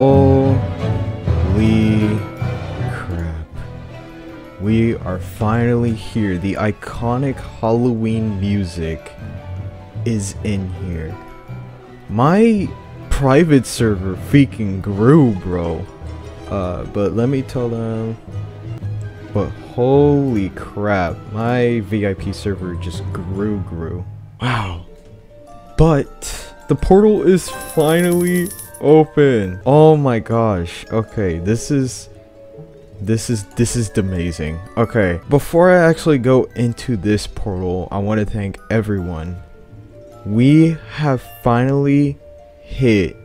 Holy crap. We are finally here. The iconic Halloween music is in here. My private server freaking grew, bro. But let me tell them. But holy crap. My VIP server just grew. Wow. But the portal is finally open. Oh my gosh. Okay, this is amazing. Okay, before I actually go into this portal, I want to thank everyone. We have finally hit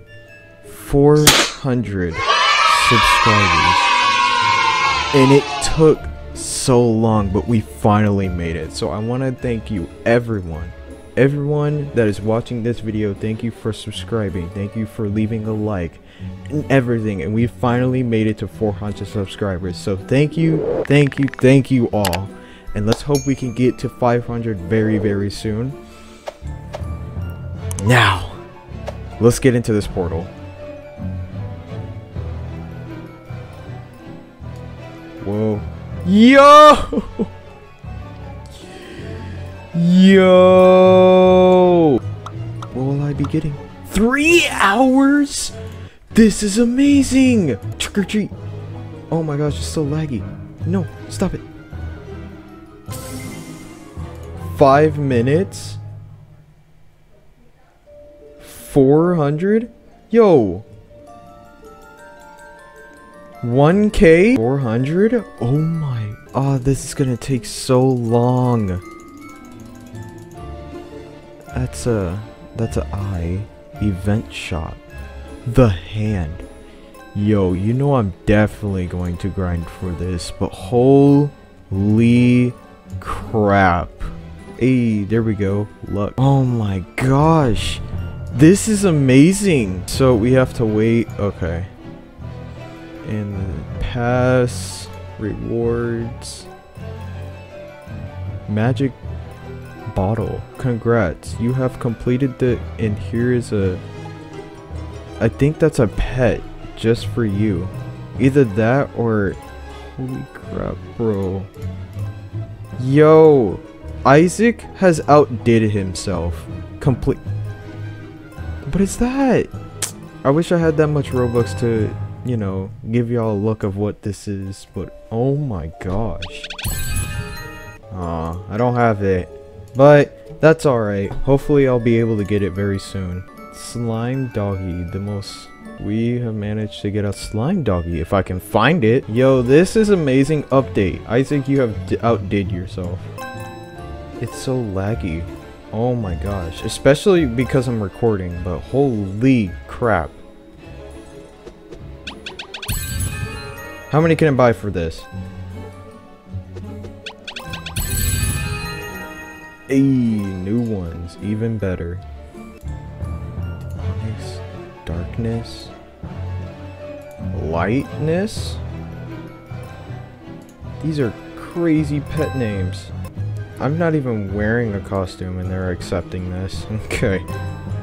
400 subscribers, and it took so long, but we finally made it. So I want to thank you, everyone that is watching this video. Thank you for subscribing, thank you for leaving a like and everything, and we finally made it to 400 subscribers. So thank you all, and let's hope we can get to 500 very soon. Now let's get into this portal. Whoa, yo, what will I be getting? 3 hours? This is amazing. Trick or treat. Oh my gosh, it's so laggy. No, stop it. 5 minutes? 400? Yo. 1K? 400? Oh my. Ah, this is gonna take so long. That's a I event shop. The hand. Yo, you know I'm definitely going to grind for this, but holy crap. Hey, there we go. Luck. Oh my gosh. This is amazing. So we have to wait. Okay. And pass rewards. Magic bottle. Congrats, you have completed the, and here is a, I think that's a pet just for you. Either that or, holy crap, bro. Yo, Isaac has outdated himself. Complete. What is that? I wish I had that much Robux to, you know, give y'all a look of what this is, but oh my gosh. Aw, I don't have it. But that's alright. Hopefully I'll be able to get it very soon. Slime doggy, the most. We have managed to get a slime doggy if I can find it. Yo, this is amazing update. Isaac, you have outdid yourself. It's so laggy. Oh my gosh. Especially because I'm recording, but holy crap. How many can I buy for this? Hey, new ones, even better. Onyx, darkness, lightness. These are crazy pet names. I'm not even wearing a costume and they're accepting this. Okay.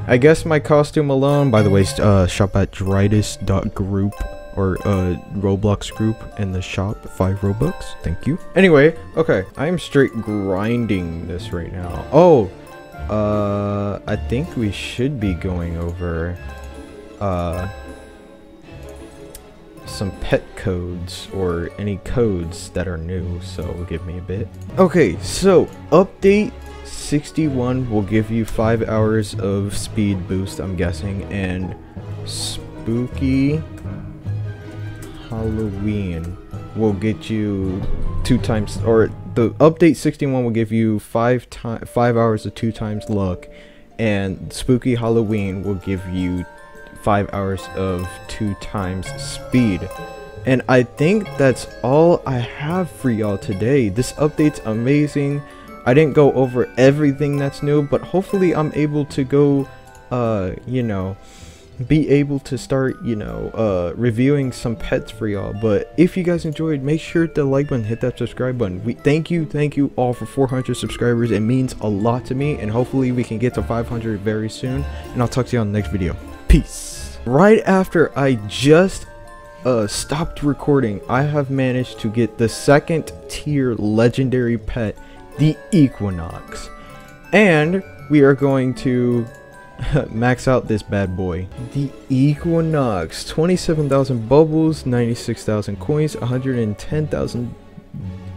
I guess my costume alone, by the way, shop at drydus.group. Or Roblox group in the shop, 5 Robux. Thank you. Anyway, okay, I'm straight grinding this right now. Oh, I think we should be going over some pet codes or any codes that are new. So give me a bit. Okay, so update 61 will give you 5 hours of speed boost, I'm guessing, and spooky Halloween will get you 2 times, or the update 61 will give you 5 hours of 2 times luck, and spooky Halloween will give you 5 hours of 2 times speed. And I think that's all I have for y'all today. This update's amazing. I didn't go over everything that's new, but hopefully I'm able to go, you know, be able to start, you know, reviewing some pets for y'all. But if you guys enjoyed, make sure to like button, hit that subscribe button. We thank you all for 400 subscribers. It means a lot to me, and hopefully we can get to 500 very soon, and I'll talk to you on the next video. Peace. Right after I just stopped recording, I have managed to get the second tier legendary pet, the Equinox. And we are going to max out this bad boy. The Equinox, 27,000 bubbles, 96,000 coins, 110,000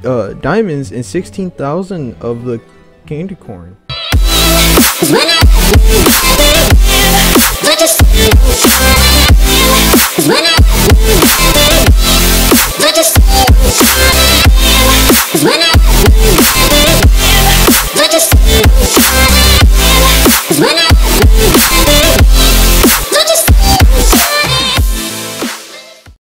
diamonds, and 16,000 of the candy corn.